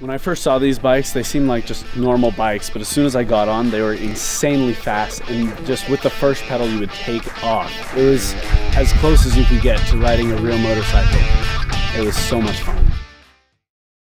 When I first saw these bikes, they seemed like just normal bikes, but as soon as I got on, they were insanely fast, and just with the first pedal, you would take off. It was as close as you could get to riding a real motorcycle. It was so much fun.